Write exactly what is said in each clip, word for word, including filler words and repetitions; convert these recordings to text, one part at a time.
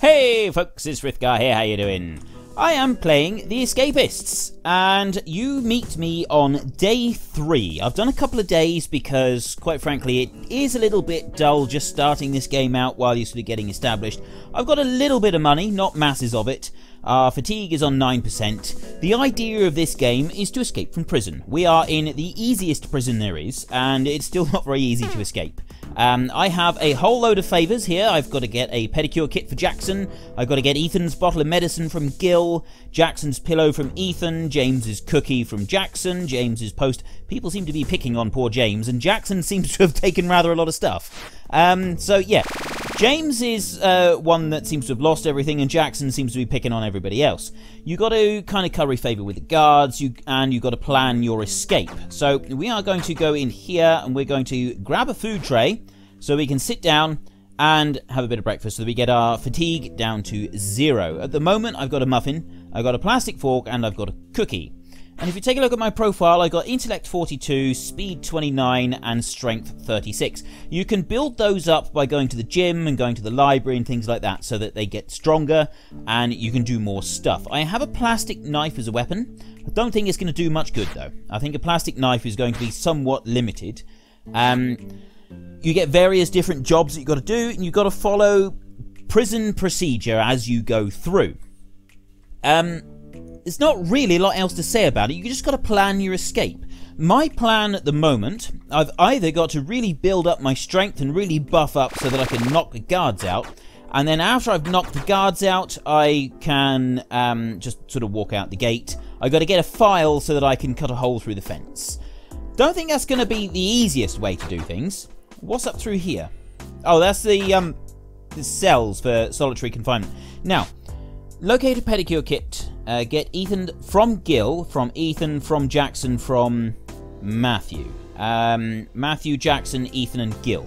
Hey folks, it's Frithgar here, how you doing? I am playing The Escapists, and you meet me on day three. I've done a couple of days because, quite frankly, it is a little bit dull just starting this game out while you're sort of getting established. I've got a little bit of money, not masses of it. Uh, fatigue is on nine percent. The idea of this game is to escape from prison. We are in the easiest prison there is, and it's still not very easy to escape. Um, I have a whole load of favours here. I've got to get a pedicure kit for Jackson. I've got to get Ethan's bottle of medicine from Gil, Jackson's pillow from Ethan, James's cookie from Jackson, James's post. People seem to be picking on poor James, and Jackson seems to have taken rather a lot of stuff. Um, so, yeah. James is uh, one that seems to have lost everything, and Jackson seems to be picking on everybody else. You got to kind of curry favour with the guards, you, and you got to plan your escape. So we are going to go in here, and we're going to grab a food tray so we can sit down and have a bit of breakfast so that we get our fatigue down to zero. At the moment, I've got a muffin, I've got a plastic fork, and I've got a cookie. And if you take a look at my profile, I got Intellect forty-two, Speed twenty-nine, and Strength thirty-six. You can build those up by going to the gym and going to the library and things like that so that they get stronger and you can do more stuff. I have a plastic knife as a weapon. I don't think it's going to do much good, though. I think a plastic knife is going to be somewhat limited. Um, you get various different jobs that you've got to do, and you've got to follow prison procedure as you go through. Um... There's not really a lot else to say about it. You just got to plan your escape. My plan at the moment, I've either got to really build up my strength and really buff up so that I can knock the guards out, and then after I've knocked the guards out, I can um, just sort of walk out the gate. I've got to get a file so that I can cut a hole through the fence. Don't think that's going to be the easiest way to do things. What's up through here? Oh, that's the, um, the cells for solitary confinement. Now, locate a pedicure kit. Uh, get Ethan from Gil, from Ethan, from Jackson, from Matthew. Um, Matthew, Jackson, Ethan, and Gil.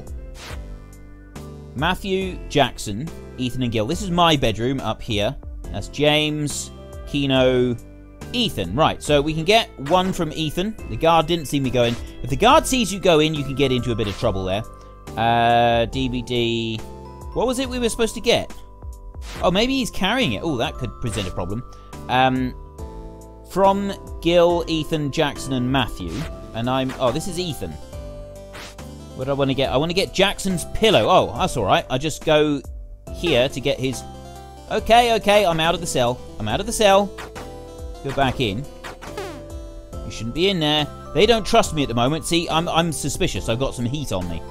Matthew, Jackson, Ethan, and Gil. This is my bedroom up here. That's James, Keno, Ethan. Right, so we can get one from Ethan. The guard didn't see me go in. If the guard sees you go in, you can get into a bit of trouble there. Uh, D B D. What was it we were supposed to get? Oh, maybe he's carrying it. Oh, that could present a problem. Um, from Gil, Ethan, Jackson, and Matthew, and I'm, oh, this is Ethan. What do I want to get? I want to get Jackson's pillow. Oh, that's all right. I just go here to get his, okay, okay, I'm out of the cell. I'm out of the cell. Let's go back in. You shouldn't be in there. They don't trust me at the moment. See, I'm, I'm suspicious. I've got some heat on me.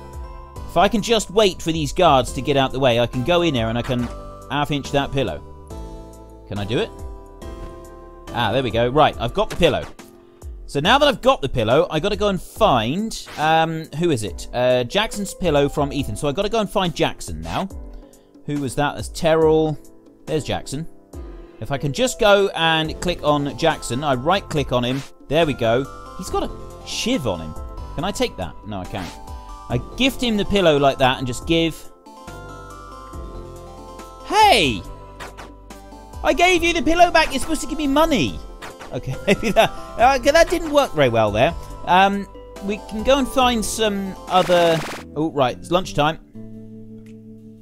If I can just wait for these guards to get out the way, I can go in there and I can half-inch that pillow. Can I do it? Ah, there we go. Right, I've got the pillow. So now that I've got the pillow, I've got to go and find... Um, who is it? Uh, Jackson's pillow from Ethan. So I've got to go and find Jackson now. Who was that? That's Terrell. There's Jackson. If I can just go and click on Jackson, I right-click on him. There we go. He's got a shiv on him. Can I take that? No, I can't. I gift him the pillow like that and just give... Hey! I gave you the pillow back. You're supposed to give me money. Okay, maybe that uh, that didn't work very well there. Um, we can go and find some other. Oh, right, it's lunchtime.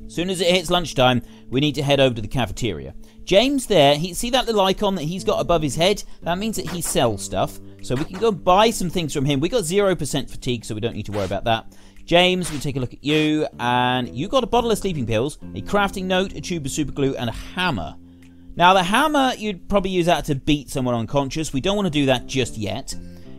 As soon as it hits lunchtime, we need to head over to the cafeteria. James, there. He see that little icon that he's got above his head. That means that he sells stuff. So we can go and buy some things from him. We got zero percent fatigue, so we don't need to worry about that. James, we'll take a look at you, and you got a bottle of sleeping pills, a crafting note, a tube of super glue, and a hammer. Now, the hammer, you'd probably use that to beat someone unconscious. We don't want to do that just yet.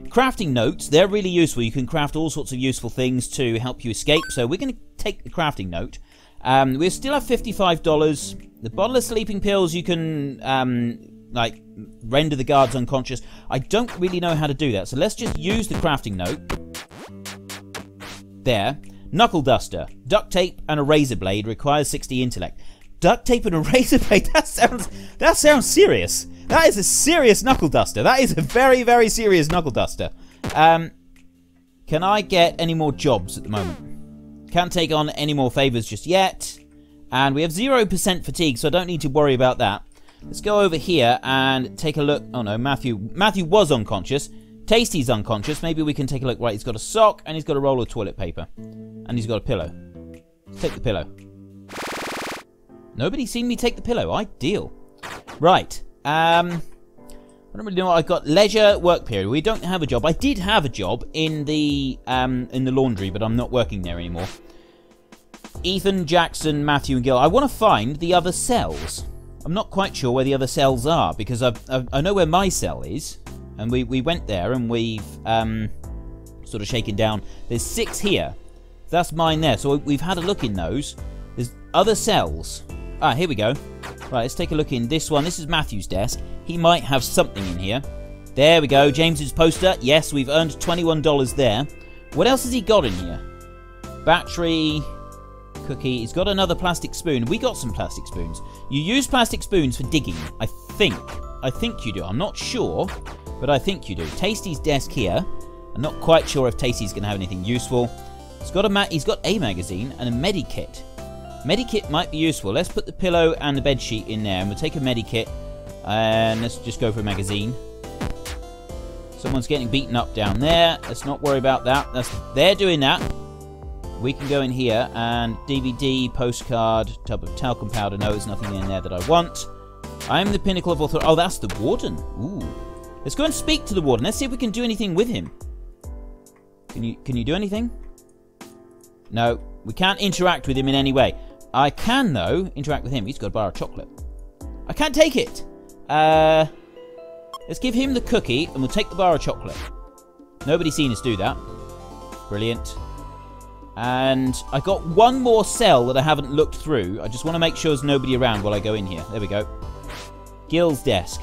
Crafting notes, they're really useful. You can craft all sorts of useful things to help you escape. So we're going to take the crafting note. Um, we still have fifty-five dollars. The bottle of sleeping pills, you can, um, like, render the guards unconscious. I don't really know how to do that. So let's just use the crafting note. There. Knuckle duster, duct tape, and a razor blade requires sixty intellect. Duct tape and a razor blade. That sounds. That sounds serious. That is a serious knuckle duster. That is a very, very serious knuckle duster. Um, can I get any more jobs at the moment? Can't take on any more favors just yet. And we have zero percent fatigue, so I don't need to worry about that. Let's go over here and take a look. Oh no, Matthew. Matthew was unconscious. Tasty's unconscious. Maybe we can take a look. Right, he's got a sock and he's got a roll of toilet paper, and he's got a pillow. Let's take the pillow. Nobody's seen me take the pillow. Ideal. Right. Um... I don't really know what I've got. Leisure, work period. We don't have a job. I did have a job in the um, in the laundry, but I'm not working there anymore. Ethan, Jackson, Matthew and Gil. I want to find the other cells. I'm not quite sure where the other cells are, because I've, I've, I know where my cell is. And we, we went there and we've um, sort of shaken down. There's six here. That's mine there. So we've had a look in those. There's other cells. Ah, here we go. Right, let's take a look in this one. This is Matthew's desk. He might have something in here. There we go. James's poster. Yes, we've earned twenty-one dollars there. What else has he got in here? Battery, cookie. He's got another plastic spoon. We got some plastic spoons. You use plastic spoons for digging, I think. I think you do. I'm not sure, but I think you do. Tasty's desk here. I'm not quite sure if Tasty's going to have anything useful. He's got a ma he's got a magazine and a medikit. Medikit might be useful. Let's put the pillow and the bed sheet in there, and we'll take a medikit. And let's just go for a magazine. Someone's getting beaten up down there. Let's not worry about that. That's, they're doing that. We can go in here and D V D, postcard, tub of talcum powder. No, there's nothing in there that I want. I'm the pinnacle of authority. Oh, that's the warden. Ooh. Let's go and speak to the warden. Let's see if we can do anything with him. Can you, can you do anything? No, we can't interact with him in any way. I can, though, interact with him. He's got a bar of chocolate. I can't take it. Uh, let's give him the cookie and we'll take the bar of chocolate. Nobody's seen us do that. Brilliant. And I got one more cell that I haven't looked through. I just want to make sure there's nobody around while I go in here. There we go. Gil's desk.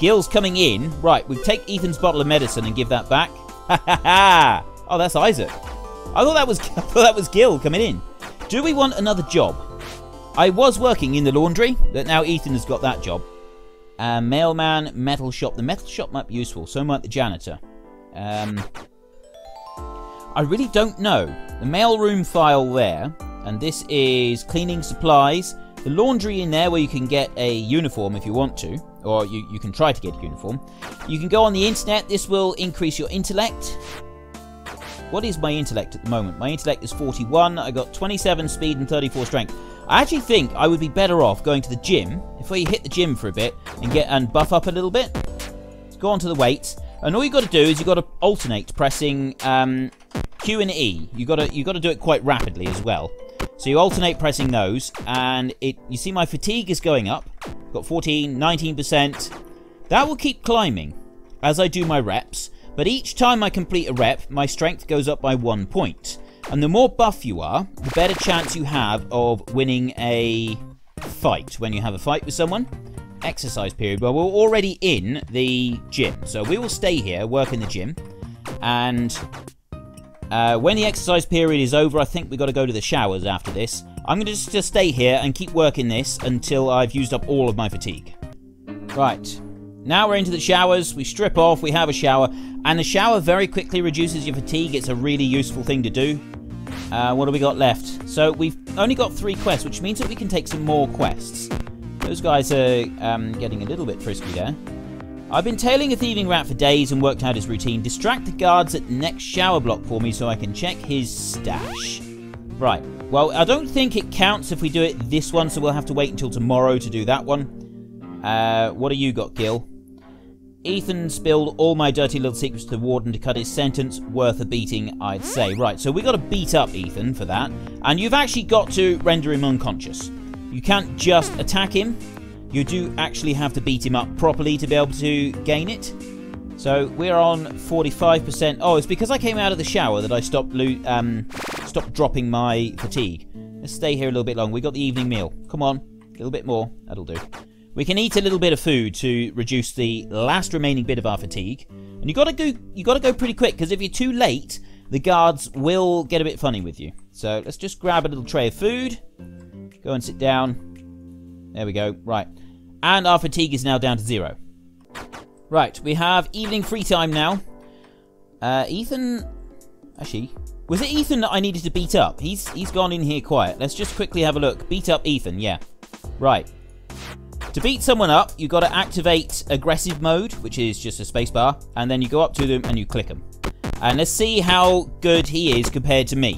Gil's coming in. Right, we take Ethan's bottle of medicine and give that back. Ha ha ha! Oh, that's Isaac. I thought that was, I thought that was Gil coming in. Do we want another job? I was working in the laundry, but now Ethan has got that job. Uh, mailman, metal shop. The metal shop might be useful. So might the janitor. Um, I really don't know. The mailroom file there. And this is cleaning supplies. The laundry in there where you can get a uniform if you want to. Or you, you can try to get a uniform. You can go on the internet. This will increase your intellect. What is my intellect at the moment? My intellect is forty-one. I got twenty-seven speed and thirty-four strength. I actually think I would be better off going to the gym, if we hit the gym for a bit and get and buff up a little bit. Let's go on to the weights, and all you got to do is you got to alternate pressing um, Q and E. You got to you got to do it quite rapidly as well. So you alternate pressing those, and it you see my fatigue is going up. Got fourteen, nineteen percent. That will keep climbing as I do my reps, but each time I complete a rep, my strength goes up by one point. And the more buff you are, the better chance you have of winning a fight when you have a fight with someone. Exercise period. Well, we're already in the gym, so we will stay here, work in the gym. And uh, when the exercise period is over, I think we've got to go to the showers after this. I'm going to just, just stay here and keep working this until I've used up all of my fatigue. Right. Now we're into the showers, we strip off, we have a shower, and the shower very quickly reduces your fatigue. It's a really useful thing to do. Uh, what have we got left? So we've only got three quests, which means that we can take some more quests. Those guys are um, getting a little bit frisky there. I've been tailing a thieving rat for days and worked out his routine. Distract the guards at the next shower block for me so I can check his stash. Right, well, I don't think it counts if we do it this one, so we'll have to wait until tomorrow to do that one. Uh, what have you got, Gil? Ethan spilled all my dirty little secrets to the warden to cut his sentence. Worth a beating, I'd say. Right, so we got to beat up Ethan for that. And you've actually got to render him unconscious. You can't just attack him. You do actually have to beat him up properly to be able to gain it. So we're on forty-five percent. Oh, it's because I came out of the shower that I stopped, lo um, stopped dropping my fatigue. Let's stay here a little bit longer. We got the evening meal. Come on, a little bit more. That'll do. We can eat a little bit of food to reduce the last remaining bit of our fatigue. And you gotta go you gotta go pretty quick, because if you're too late, the guards will get a bit funny with you. So let's just grab a little tray of food. Go and sit down. There we go. Right. And our fatigue is now down to zero. Right, we have evening free time now. Uh Ethan actually. Was it Ethan that I needed to beat up? He's he's gone in here quiet. Let's just quickly have a look. Beat up Ethan, yeah. Right. To beat someone up, you've got to activate aggressive mode, which is just a spacebar, and then you go up to them and you click them. And let's see how good he is compared to me.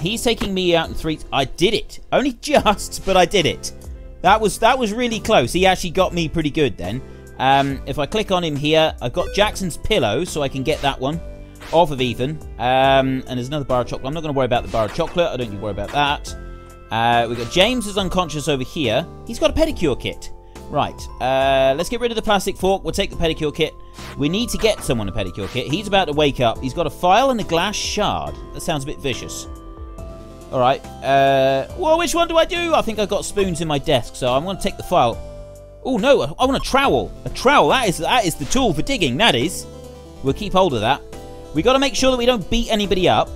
He's taking me out in three. I did it. Only just, but I did it. That was that was really close. He actually got me pretty good then. Um, if I click on him here, I've got Jackson's pillow, so I can get that one off of Ethan. Um, and there's another bar of chocolate. I'm not going to worry about the bar of chocolate. I don't need to worry about that. Uh, we've got James is unconscious over here. He's got a pedicure kit. Right. Uh, let's get rid of the plastic fork. We'll take the pedicure kit. We need to get someone a pedicure kit. He's about to wake up. He's got a file and a glass shard. That sounds a bit vicious. All right. Uh, well, which one do I do? I think I've got spoons in my desk, so I'm going to take the file. Oh, no. I, I want a trowel. A trowel. That is, that is the tool for digging. That is. We'll keep hold of that. We got to make sure that we don't beat anybody up.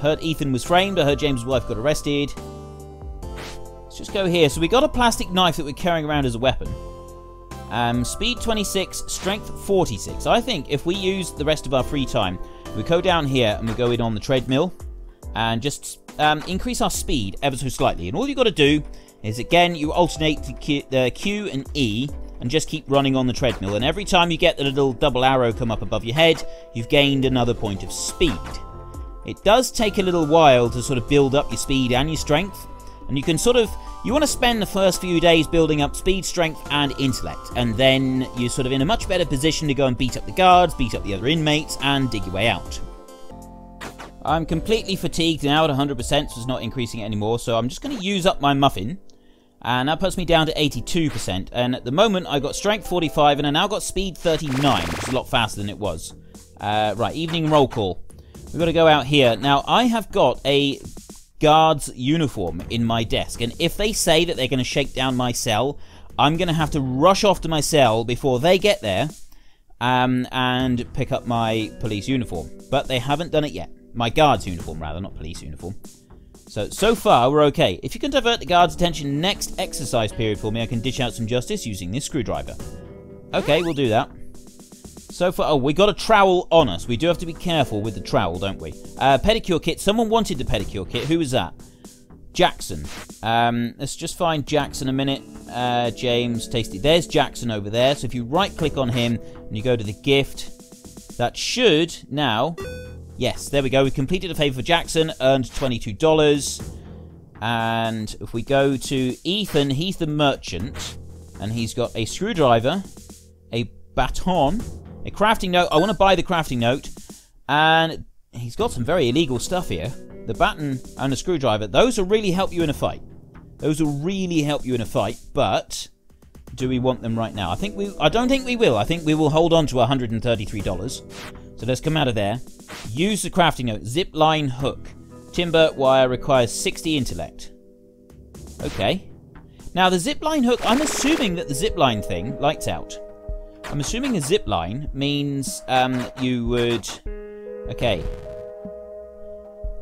Heard Ethan was framed. I heard James' wife got arrested. Let's just go here. So we got a plastic knife that we're carrying around as a weapon. Um, speed twenty-six, strength forty-six. I think if we use the rest of our free time, we go down here and we go in on the treadmill and just um, increase our speed ever so slightly. And all you've got to do is, again, you alternate the Q, the Q and E and just keep running on the treadmill. And every time you get the little double arrow come up above your head, you've gained another point of speed. It does take a little while to sort of build up your speed and your strength. And you can sort of, you want to spend the first few days building up speed, strength, and intellect. And then you're sort of in a much better position to go and beat up the guards, beat up the other inmates, and dig your way out. I'm completely fatigued now at one hundred percent, so it's not increasing it anymore. So I'm just going to use up my muffin. And that puts me down to eighty-two percent. And at the moment, I've got strength forty-five, and I now got speed thirty-nine, which is a lot faster than it was. Uh, right, evening roll call. We've got to go out here. Now, I have got a guard's uniform in my desk, and if they say that they're going to shake down my cell, I'm going to have to rush off to my cell before they get there um, and pick up my police uniform. But they haven't done it yet. My guard's uniform, rather, not police uniform. So, so far, we're okay. If you can divert the guard's attention next exercise period for me, I can dish out some justice using this screwdriver. Okay, we'll do that. So far, oh, we got a trowel on us. We do have to be careful with the trowel, don't we? Uh, pedicure kit. Someone wanted the pedicure kit. Who was that? Jackson. Um, let's just find Jackson a minute. Uh, James, tasty. There's Jackson over there. So if you right-click on him and you go to the gift, that should now... Yes, there we go. We completed a favour for Jackson, earned twenty-two dollars. And if we go to Ethan, he's the merchant. And he's got a screwdriver, a baton... A crafting note. I want to buy the crafting note. And he's got some very illegal stuff here. The baton and the screwdriver. Those will really help you in a fight. Those will really help you in a fight. But do we want them right now? I think we. I don't think we will. I think we will hold on to one hundred thirty-three dollars. So let's come out of there. Use the crafting note. Zip line hook. Timber wire requires sixty intellect. Okay. Now the zip line hook. I'm assuming that the zip line thing lights out. I'm assuming a zip line means um, you would... Okay.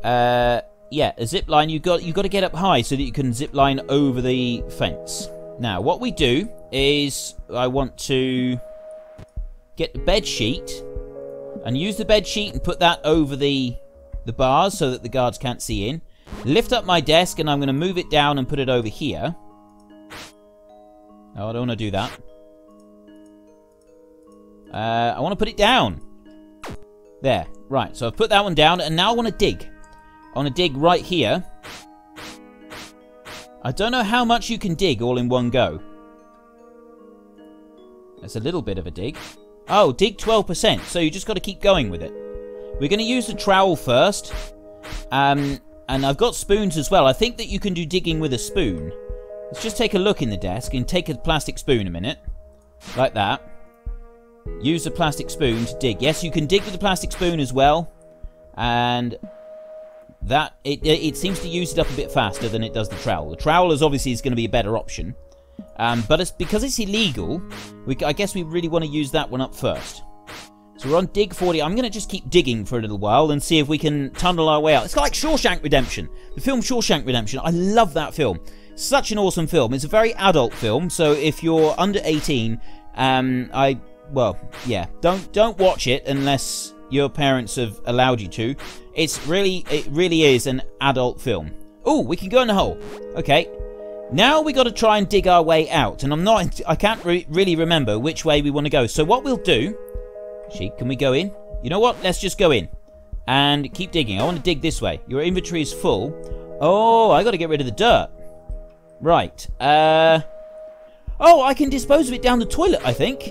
Uh, yeah, a zip line, you've got, you've got to get up high so that you can zip line over the fence. Now, what we do is I want to get the bed sheet and use the bed sheet and put that over the, the bars so that the guards can't see in. Lift up my desk and I'm going to move it down and put it over here. Oh, I don't want to do that. Uh, I want to put it down. There. Right. So I've put that one down. And now I want to dig. I want to dig right here. I don't know how much you can dig all in one go. That's a little bit of a dig. Oh, dig twelve percent. So you just got to keep going with it. We're going to use the trowel first. Um, and I've got spoons as well. I think that you can do digging with a spoon. Let's just take a look in the desk and take a plastic spoon a minute. Like that. Use a plastic spoon to dig. Yes, you can dig with a plastic spoon as well. And that it, it, it seems to use it up a bit faster than it does the trowel. The trowel is obviously is going to be a better option. Um, but it's, because it's illegal, we, I guess we really want to use that one up first. So we're on dig forty. I'm going to just keep digging for a little while and see if we can tunnel our way out. It's like Shawshank Redemption. The film Shawshank Redemption. I love that film. Such an awesome film. It's a very adult film. So if you're under eighteen, um, I... Well, yeah, don't don't watch it unless your parents have allowed you to. It's really, it really is an adult film. Oh, we can go in the hole. Okay, now we got to try and dig our way out, and I'm not, I can't re really remember which way we want to go. So what we'll do, she, can we go in? You know what? Let's just go in. and keep digging. I want to dig this way. Your inventory is full. Oh, I got to get rid of the dirt. Right. Uh, oh, I can dispose of it down the toilet, I think.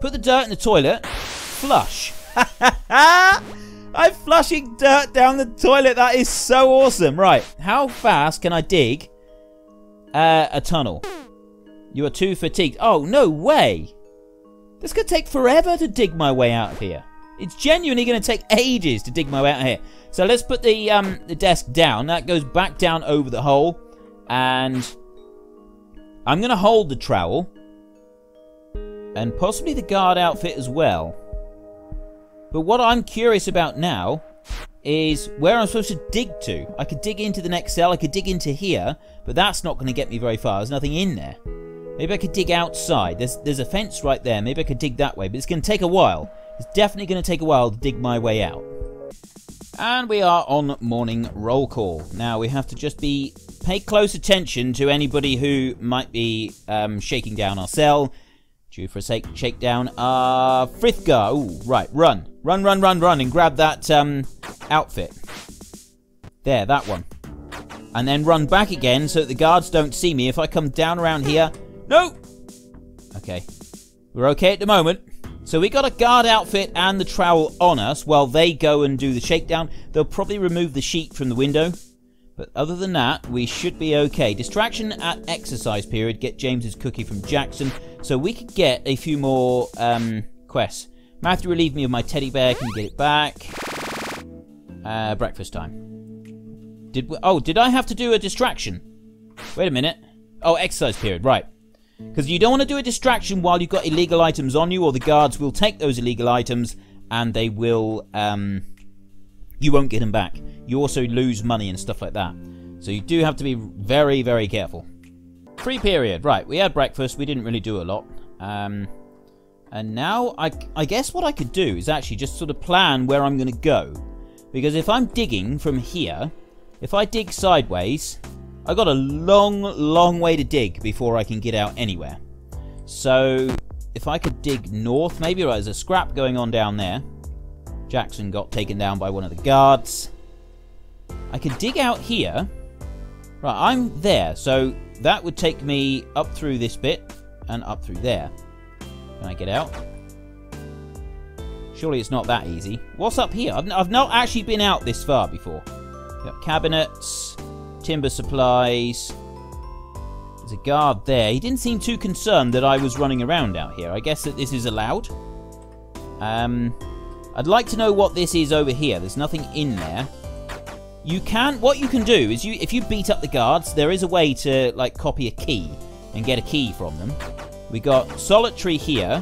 Put the dirt in the toilet. Flush. Ha ha ha! I'm flushing dirt down the toilet. That is so awesome. Right. How fast can I dig uh, a tunnel? You are too fatigued. Oh, no way. This could take forever to dig my way out of here. It's genuinely going to take ages to dig my way out of here. So let's put the um, the desk down. That goes back down over the hole. And I'm going to hold the trowel. And possibly the guard outfit as well. But what I'm curious about now is where I'm supposed to dig to. I could dig into the next cell. I could dig into here. But that's not going to get me very far. There's nothing in there. Maybe I could dig outside. There's, there's a fence right there. Maybe I could dig that way. But it's going to take a while. It's definitely going to take a while to dig my way out. And we are on morning roll call. Now we have to just be... pay close attention to anybody who might be um, shaking down our cell. Due for a sake, shake down. Uh, Frithgar. Ooh, right. Run. Run, run, run, run. And grab that um, outfit. There, that one. And then run back again so that the guards don't see me. If I come down around here... No! Okay. We're okay at the moment. So we got a guard outfit and the trowel on us while they go and do the shakedown. They'll probably remove the sheet from the window. But other than that, we should be okay. Distraction at exercise period. Get James's cookie from Jackson. So we could get a few more um, quests. Matthew relieved me of my teddy bear. Can you get it back? Uh, breakfast time. Did we, oh, did I have to do a distraction? Wait a minute. Oh, exercise period. Right. Because you don't want to do a distraction while you've got illegal items on you, or the guards will take those illegal items and they will... Um, you won't get them back. You also lose money and stuff like that. So you do have to be very, very careful. Free period. Right, we had breakfast. We didn't really do a lot. Um, and now I, I guess what I could do is actually just sort of plan where I'm going to go. Because if I'm digging from here, if I dig sideways, I've got a long, long way to dig before I can get out anywhere. So if I could dig north, maybe. Right, there's a scrap going on down there. Jackson got taken down by one of the guards. I could dig out here. Right, I'm there. So that would take me up through this bit and up through there. Can I get out? Surely it's not that easy. What's up here? I've, I've not actually been out this far before. Got cabinets, timber supplies. There's a guard there. He didn't seem too concerned that I was running around out here. I guess that this is allowed. Um, I'd like to know what this is over here. There's nothing in there. You can, what you can do is you, if you beat up the guards, there is a way to, like, copy a key and get a key from them. We got solitary here.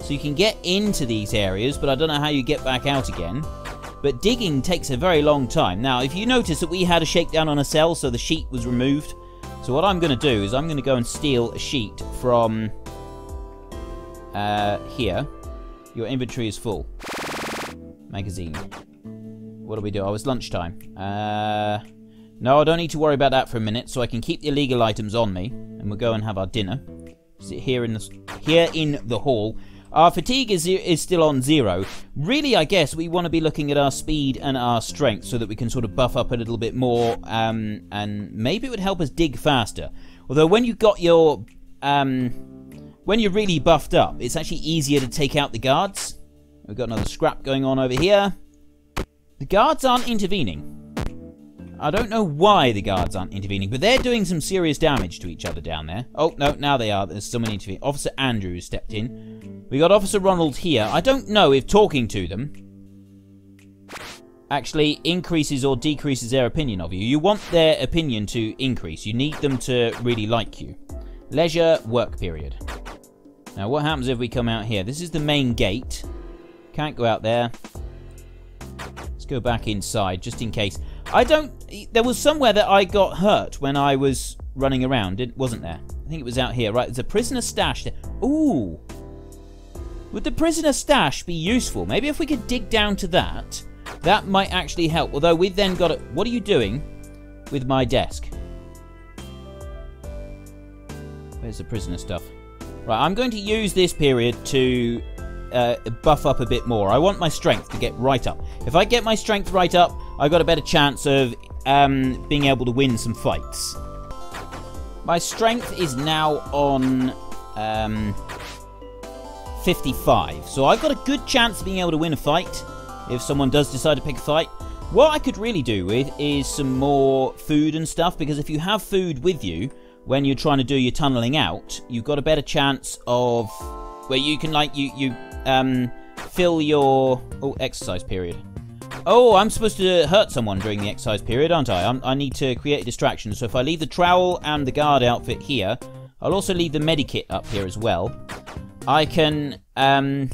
So you can get into these areas, but I don't know how you get back out again. But digging takes a very long time. Now, if you notice that we had a shakedown on a cell, so the sheet was removed. So what I'm going to do is I'm going to go and steal a sheet from uh, here. Your inventory is full. Magazine. What do we do? Oh, it's lunchtime. Uh, no, I don't need to worry about that for a minute, so I can keep the illegal items on me, and we'll go and have our dinner. Sit here in the here in the hall. Our fatigue is is still on zero. Really, I guess we want to be looking at our speed and our strength so that we can sort of buff up a little bit more, um, and maybe it would help us dig faster. Although when you got your um, when you're really buffed up, it's actually easier to take out the guards. We've got another scrap going on over here. The guards aren't intervening. I don't know why the guards aren't intervening, but they're doing some serious damage to each other down there. Oh, no, now they are. There's someone intervening. Officer Andrew stepped in. We got Officer Ronald here. I don't know if talking to them actually increases or decreases their opinion of you. You want their opinion to increase. You need them to really like you. Leisure work period. Now, what happens if we come out here? This is the main gate. Can't go out there. Go back inside just in case. I don't. There was somewhere that I got hurt when I was running around. It wasn't there. I think it was out here. Right, there's a prisoner stash there. Ooh. Would the prisoner stash be useful? Maybe if we could dig down to that, that might actually help. Although we've then got it. What are you doing with my desk? Where's the prisoner stuff? Right, I'm going to use this period to uh, buff up a bit more. I want my strength to get right up. If I get my strength right up, I've got a better chance of um, being able to win some fights. My strength is now on um, fifty-five, so I've got a good chance of being able to win a fight if someone does decide to pick a fight. What I could really do with is some more food and stuff, because if you have food with you when you're trying to do your tunneling out, you've got a better chance of where you can like you you um fill your oh exercise period. Oh, I'm supposed to hurt someone during the exercise period, aren't I? I'm, I need to create a distraction. So if I leave the trowel and the guard outfit here, I'll also leave the medikit up here as well. I can um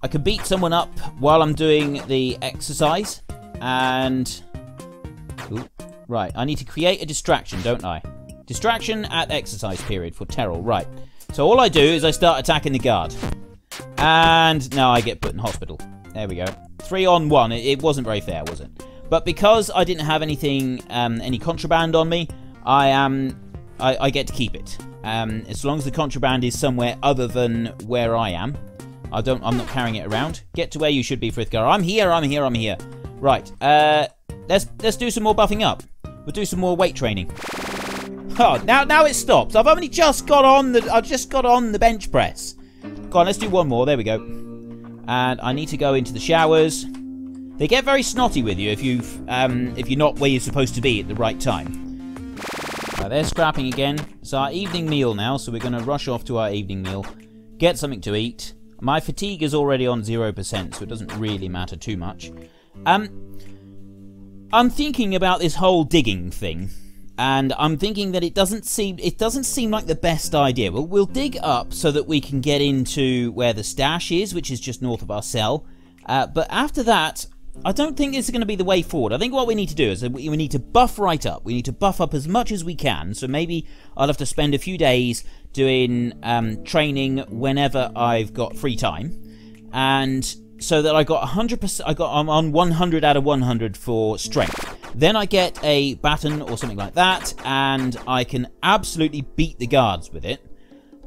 I can beat someone up while I'm doing the exercise, and ooh, right, I need to create a distraction, don't I? Distraction at exercise period for Terrell, right. So all I do is I start attacking the guard. And now I get put in hospital. There we go. Three on one. It wasn't very fair, was it? But because I didn't have anything, um, any contraband on me, I am, I, I get to keep it. Um, as long as the contraband is somewhere other than where I am. I don't, I'm not carrying it around. Get to where you should be, Frithgar. I'm here, I'm here, I'm here. Right, uh, let's, let's do some more buffing up. We'll do some more weight training. Oh, now, now it stops. I've only just got on the, I've just got on the bench press. Go on, let's do one more. There we go. And I need to go into the showers. They get very snotty with you if you've, um, if you're not where you're supposed to be at the right time. Right, they're scrapping again. It's our evening meal now, so we're gonna rush off to our evening meal, get something to eat. My fatigue is already on zero percent, so it doesn't really matter too much. Um, I'm thinking about this whole digging thing, and I'm thinking that it doesn't seem it doesn't seem like the best idea. Well, we'll dig up so that we can get into where the stash is, which is just north of our cell. Uh, but after that, I don't think this is going to be the way forward. I think what we need to do is we need to buff right up. We need to buff up as much as we can. So maybe I'll have to spend a few days doing um, training whenever I've got free time, and so that I got one hundred percent. I got I'm on one hundred out of one hundred for strength. Then I get a baton or something like that, and I can absolutely beat the guards with it.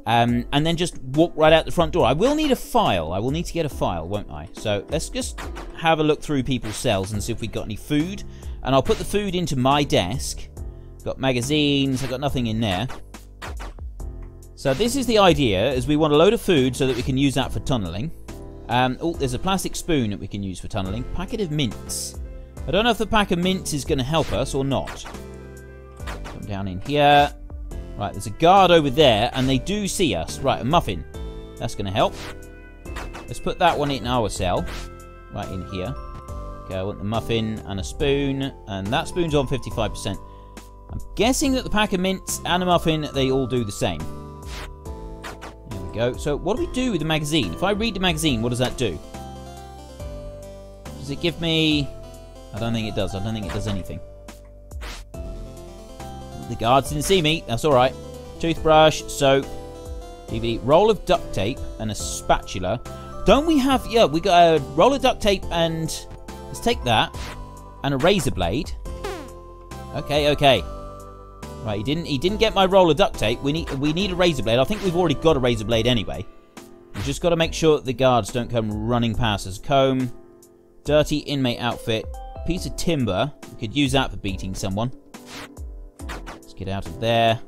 Um, and then just walk right out the front door. I will need a file. I will need to get a file, won't I? So let's just have a look through people's cells and see if we've got any food. And I'll put the food into my desk. Got magazines. I've got nothing in there. So this is the idea, is we want a load of food so that we can use that for tunnelling. Um, oh, there's a plastic spoon that we can use for tunnelling. Packet of mints. I don't know if the pack of mints is going to help us or not. Come down in here. Right, there's a guard over there, and they do see us. Right, a muffin. That's going to help. Let's put that one in our cell. Right in here. Okay, I want the muffin and a spoon, and that spoon's on fifty-five percent. I'm guessing that the pack of mints and a muffin, they all do the same. There we go. So what do we do with the magazine? If I read the magazine, what does that do? Does it give me... I don't think it does. I don't think it does anything. The guards didn't see me. That's all right. Toothbrush, soap, D V D, roll of duct tape, and a spatula. Don't we have? Yeah, we got a roll of duct tape, and let's take that and a razor blade. Okay, okay. Right, he didn't. He didn't get my roll of duct tape. We need. We need a razor blade. I think we've already got a razor blade anyway. We've just got to make sure that the guards don't come running past us. Comb, dirty inmate outfit, piece of timber. We could use that for beating someone. Get out of there.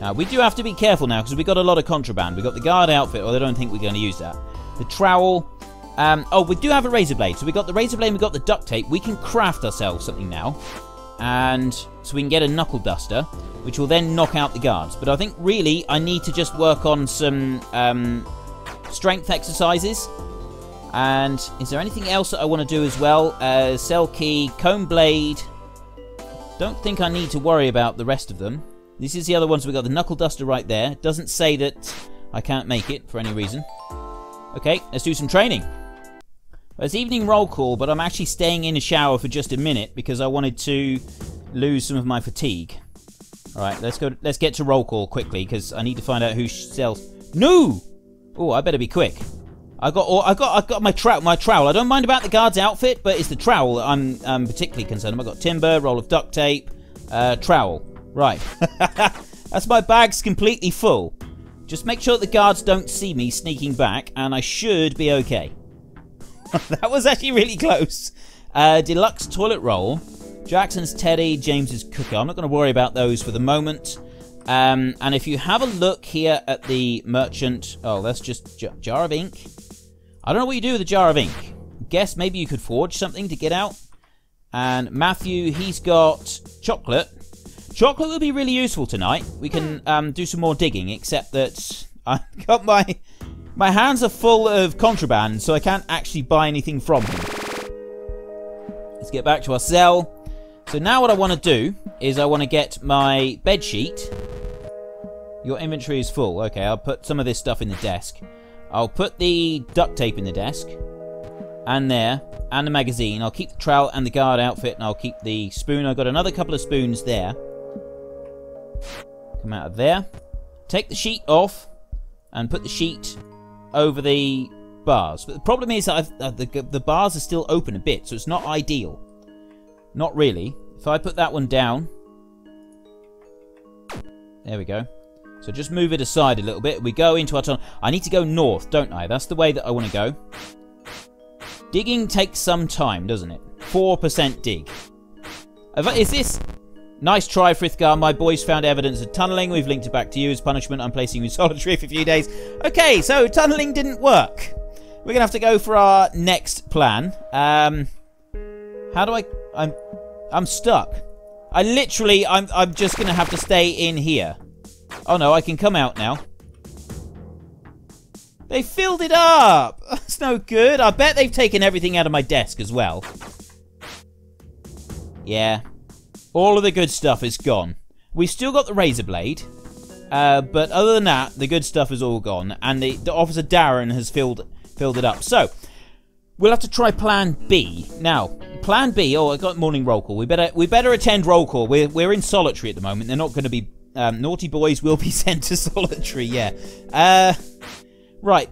Now, we do have to be careful now, because we got a lot of contraband. We got the guard outfit, or they don't think we're going to use that. The trowel. Um, oh, we do have a razor blade. So we got the razor blade, we got the duct tape. We can craft ourselves something now. And so we can get a knuckle duster, which will then knock out the guards. But I think, really, I need to just work on some um, strength exercises. And is there anything else that I want to do as well? Uh, cell key, comb blade... Don't think I need to worry about the rest of them. This is the other ones. We've got the knuckle duster right there. It doesn't say that I can't make it for any reason. Okay, let's do some training. It's evening roll call, but I'm actually staying in a shower for just a minute because I wanted to lose some of my fatigue. All right, let's go. Let's get to roll call quickly because I need to find out who sells. No! Oh, I better be quick. I got, all, I got, I got my trowel. My trowel. I don't mind about the guard's outfit, but it's the trowel that I'm um, particularly concerned about. I got timber, roll of duct tape, uh, trowel. Right, that's my bag's completely full. Just make sure the guards don't see me sneaking back, and I should be okay. That was actually really close. Uh, deluxe toilet roll. Jackson's teddy, James's cooker. I'm not going to worry about those for the moment. Um, and if you have a look here at the merchant... Oh, that's just j jar of ink. I don't know what you do with a jar of ink. Guess maybe you could forge something to get out. And Matthew, he's got chocolate. Chocolate will be really useful tonight. We can um, do some more digging, except that I've got my... My hands are full of contraband, so I can't actually buy anything from him. Let's get back to our cell. So now what I want to do is I want to get my bed sheet. Your inventory is full. Okay, I'll put some of this stuff in the desk. I'll put the duct tape in the desk. And there. And the magazine. I'll keep the trowel and the guard outfit, and I'll keep the spoon. I've got another couple of spoons there. Come out of there. Take the sheet off and put the sheet over the bars. But the problem is that I've, uh, the, the bars are still open a bit, so it's not ideal. Not really. If I put that one down... There we go. So just move it aside a little bit. We go into our tunnel. I need to go north, don't I? That's the way that I want to go. Digging takes some time, doesn't it? four percent dig. Is this... Nice try, Frithgar. My boys found evidence of tunneling. We've linked it back to you. As punishment, I'm placing you in solitary for a few days. Okay, so tunneling didn't work. We're going to have to go for our next plan. Um, how do I... I'm I'm stuck. I literally... I'm, I'm just going to have to stay in here. Oh, no. I can come out now. They filled it up. That's no good. I bet they've taken everything out of my desk as well. Yeah. All of the good stuff is gone. We've still got the razor blade, uh, but other than that, the good stuff is all gone, and the, the officer Darren has filled filled it up. So we'll have to try Plan B now. Plan B. Oh, I got morning roll call. We better we better attend roll call. We're we're in solitary at the moment. They're not going to be um, naughty boys. Will be sent to solitary. Yeah. Uh, right.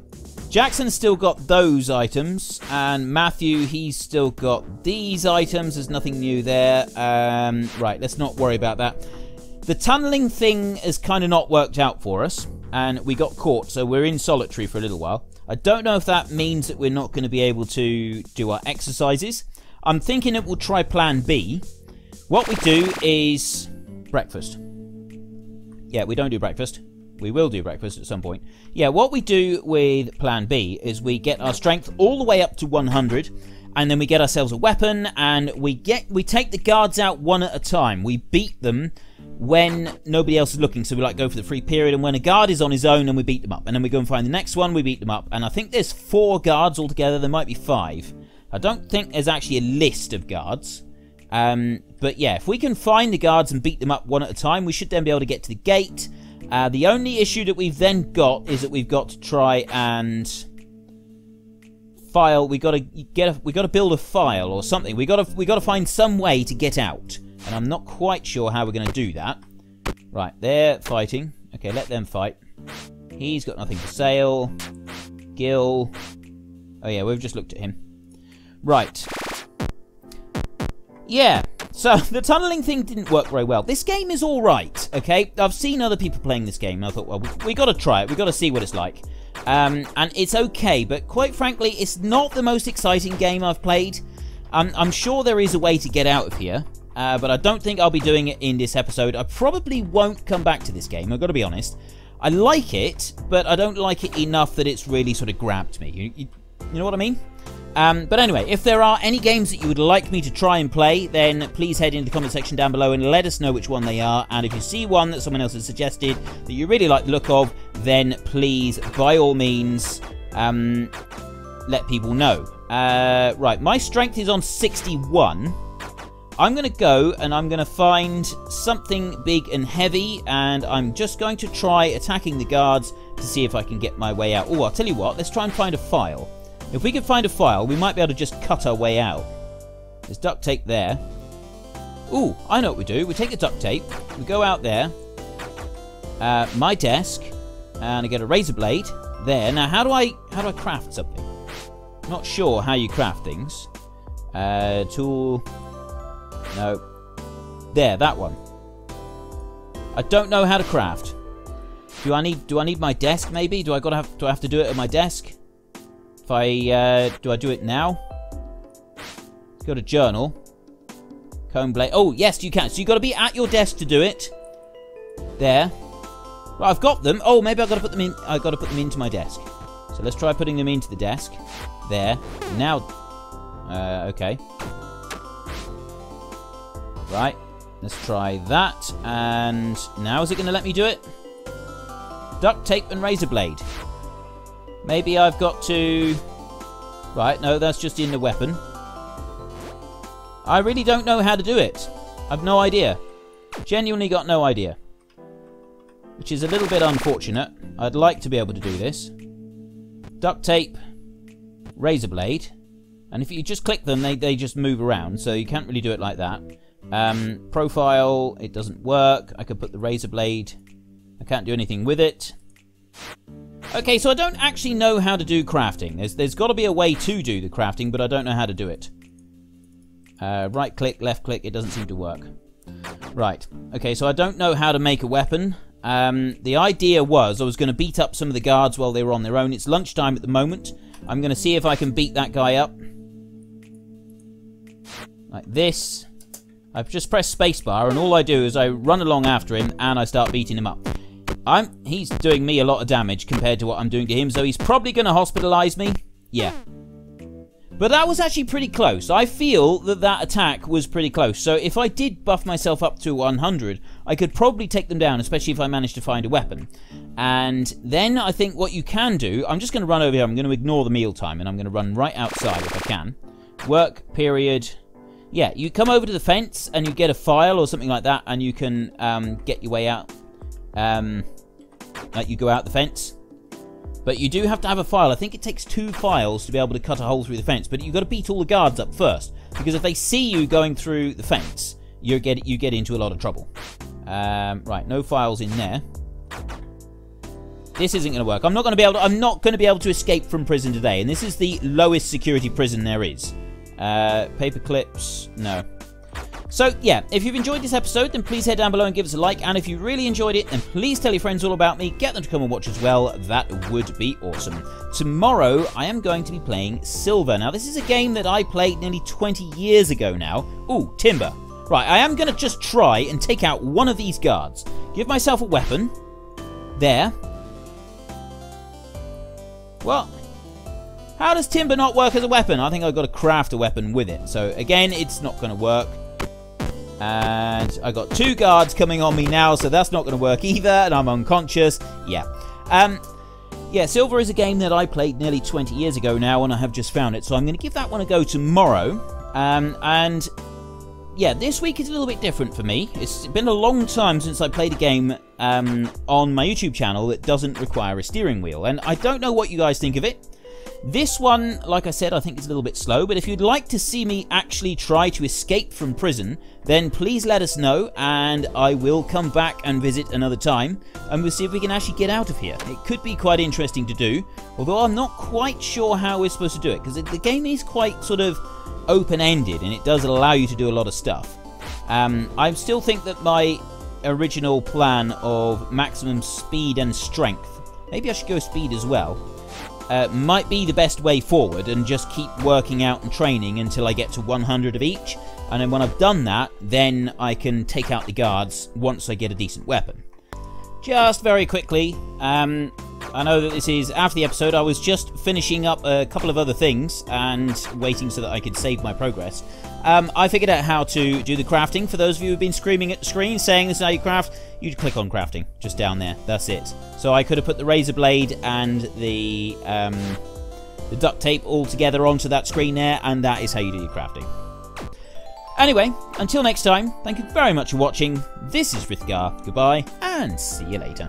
Jackson's still got those items, and Matthew, he's still got these items. There's nothing new there. Um, right, let's not worry about that. The tunnelling thing has kind of not worked out for us, and we got caught, so we're in solitary for a little while. I don't know if that means that we're not going to be able to do our exercises. I'm thinking that we'll try Plan B. What we do is breakfast. Yeah, we don't do breakfast. We will do breakfast at some point. Yeah, what we do with Plan B is we get our strength all the way up to one hundred, and then we get ourselves a weapon, and we get we take the guards out one at a time. We beat them when nobody else is looking, so we like go for the free period, and when a guard is on his own, and we beat them up, and then we go and find the next one, we beat them up, and I think there's four guards altogether. There might be five. I don't think there's actually a list of guards. Um, but yeah, if we can find the guards and beat them up one at a time, we should then be able to get to the gate. Uh, the only issue that we've then got is that we've got to try and file. We got to get. A, we got to build a file or something. We got to. We got to find some way to get out, and I'm not quite sure how we're going to do that. Right, they're fighting. Okay, let them fight. He's got nothing for sale. Gil. Oh yeah, we've just looked at him. Right. Yeah. So, the tunnelling thing didn't work very well. This game is alright, okay? I've seen other people playing this game, and I thought, well, we've we got to try it. We've got to see what it's like. Um, and it's okay, but quite frankly, it's not the most exciting game I've played. Um, I'm sure there is a way to get out of here, uh, but I don't think I'll be doing it in this episode. I probably won't come back to this game, I've got to be honest. I like it, but I don't like it enough that it's really sort of grabbed me. You, you, you know what I mean? Um, but anyway, if there are any games that you would like me to try and play, then please head into the comment section down below and let us know which one they are. And if you see one that someone else has suggested that you really like the look of, then please, by all means, um, let people know. Uh, right, my strength is on sixty-one. I'm going to go and I'm going to find something big and heavy, and I'm just going to try attacking the guards to see if I can get my way out. Oh, I'll tell you what, let's try and find a file. If we can find a file, we might be able to just cut our way out. There's duct tape there. Ooh, I know what we do. We take the duct tape, we go out there, uh, my desk, and I get a razor blade there. Now, how do I how do I craft something? Not sure how you craft things. Uh, tool. No. There, that one. I don't know how to craft. Do I need do I need my desk maybe? Do I gotta have do I have to do it at my desk? If I uh, do I do it now? Let's go to journal. Comb blade. Oh yes, you can. So you gotta be at your desk to do it. There. Well, I've got them. Oh, maybe I gotta put them in. I gotta put them into my desk. So let's try putting them into the desk. There. Now. Uh, okay. Right. Let's try that. And now is it gonna let me do it? Duct tape and razor blade. Maybe I've got to... Right, no, that's just in the weapon. I really don't know how to do it. I've no idea. Genuinely got no idea. Which is a little bit unfortunate. I'd like to be able to do this. Duct tape, razor blade. And if you just click them, they, they just move around, so you can't really do it like that. Um, profile, it doesn't work. I could put the razor blade... I can't do anything with it. Okay, so I don't actually know how to do crafting. There's, there's got to be a way to do the crafting, but I don't know how to do it. Uh, right click, left click, it doesn't seem to work. Right, okay, so I don't know how to make a weapon. Um, the idea was I was going to beat up some of the guards while they were on their own. It's lunchtime at the moment. I'm going to see if I can beat that guy up. Like this. I've just pressed spacebar, and all I do is I run along after him, and I start beating him up. I'm, he's doing me a lot of damage compared to what I'm doing to him, so he's probably going to hospitalize me. Yeah. But that was actually pretty close. I feel that that attack was pretty close. So if I did buff myself up to one hundred, I could probably take them down, especially if I managed to find a weapon. And then I think what you can do... I'm just going to run over here. I'm going to ignore the meal time, and I'm going to run right outside if I can. Work, period... Yeah, you come over to the fence and you get a file or something like that, and you can um, get your way out. Um, like you go out the fence. But you do have to have a file. I think it takes two files to be able to cut a hole through the fence. But you've got to beat all the guards up first, because if they see you going through the fence, you get you get into a lot of trouble. Um, right, no files in there. This isn't going to work. I'm not going to be able to, I'm not going to be able to escape from prison today, and this is the lowest security prison there is. Uh, paper clips, no. So, yeah, if you've enjoyed this episode, then please head down below and give us a like. And if you really enjoyed it, then please tell your friends all about me. Get them to come and watch as well. That would be awesome. Tomorrow, I am going to be playing Silver. Now, this is a game that I played nearly twenty years ago now. Ooh, timber. Right, I am going to just try and take out one of these guards. Give myself a weapon. There. Well... How does timber not work as a weapon? I think I've got to craft a weapon with it. So, again, it's not going to work. And I got two guards coming on me now, so that's not going to work either. And I'm unconscious. Yeah. Um, yeah, Silver is a game that I played nearly twenty years ago now, and I have just found it. So I'm going to give that one a go tomorrow. Um, and, yeah, this week is a little bit different for me. It's been a long time since I played a game um, on my YouTube channel that doesn't require a steering wheel. And I don't know what you guys think of it. This one, like I said, I think is a little bit slow, but if you'd like to see me actually try to escape from prison, then please let us know, and I will come back and visit another time, and we'll see if we can actually get out of here. It could be quite interesting to do, although I'm not quite sure how we're supposed to do it, because the game is quite sort of open-ended, and it does allow you to do a lot of stuff. Um, I still think that my original plan of maximum speed and strength, maybe I should go speed as well, Uh, might be the best way forward, and just keep working out and training until I get to one hundred of each, and then when I've done that, then I can take out the guards once I get a decent weapon. Just very quickly, um, I know that this is after the episode, I was just finishing up a couple of other things and waiting so that I could save my progress. Um, I figured out how to do the crafting. For those of you who have been screaming at the screen saying this is how you craft, you click on crafting, just down there. That's it. So I could have put the razor blade and the, um, the duct tape all together onto that screen there, and that is how you do your crafting. Anyway, until next time, thank you very much for watching. This is Frithgar, goodbye, and see you later.